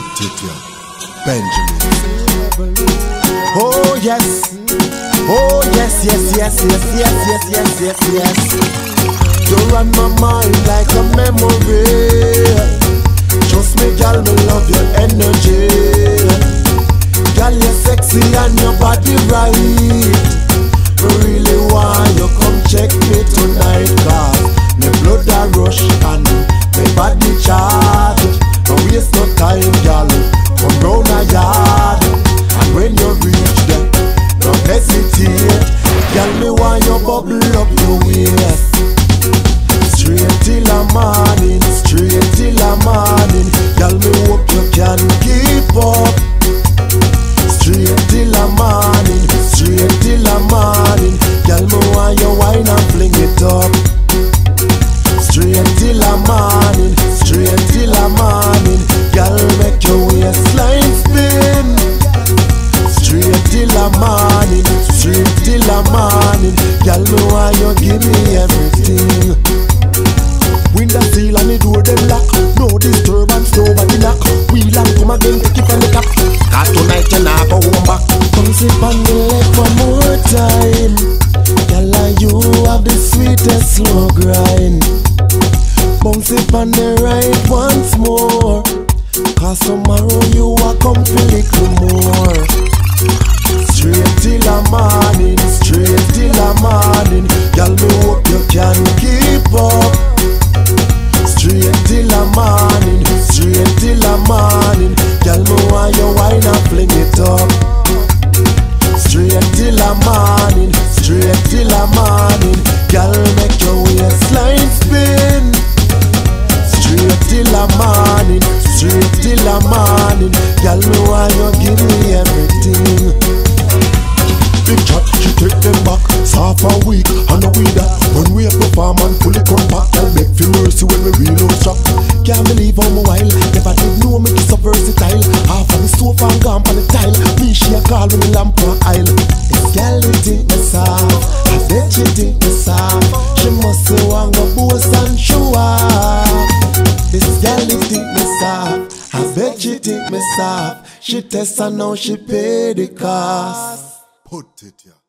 put it, yo, Benjaminz. Oh yes, oh yes, yes, yes, yes, yes, yes, yes, yes, yes. You're on my mind like a memory. Trust me, girl, me love your energy. Girl, you're sexy and your body right. Really why you come check me tonight, cause me blood a rush and me body charge. Don't waste no time, girl, come round a yard. And when you reach there, don't hesitate. Girl, me why you bubble up your waist. Straight till the morning, straight till the morning. Girl, me hope you can keep up. Straight till the morning, straight till the morning. Girl, me want you wine and fling it up. Straight till the morning, straight till the morning. Girl, make your waistline spin. Straight till the morning, straight till the morning. Girl, me want you give me everything. Window seal and the door them lock. No disturbance, nobody knock. Wheel and come again, take it from the top. Cause tonight you nah go home back. Come sip on the leg one more time. Girl, like you have the sweetest slow grind. Bounce it on the right once more, cause tomorrow you are completely more. Straight till the morning, straight till the morning. Girl, me hope you can keep up. Straight till the morning, straight till the morning. Girl, me want you wine and fling it up. Straight till the morning, straight till the morning. Girl, make your waistline spin. Straight till the morning, straight till the morning. Girl, me want you give me everything. Big chat, she take them back. Half a week, I know we that. When we have the farm and fully come back, I'll make feel mercy when we reload shop. Can't believe I'm a while. Never did know me so versatile. Half on the sofa and gone on the tile. Me she a call when the lamp on aisle. This girl it think me soft, I bet she think me soft. She must say want go boast and show off. This girl it think me soft, I bet she think me soft. She test and now she pay the cost. Put it, yeah.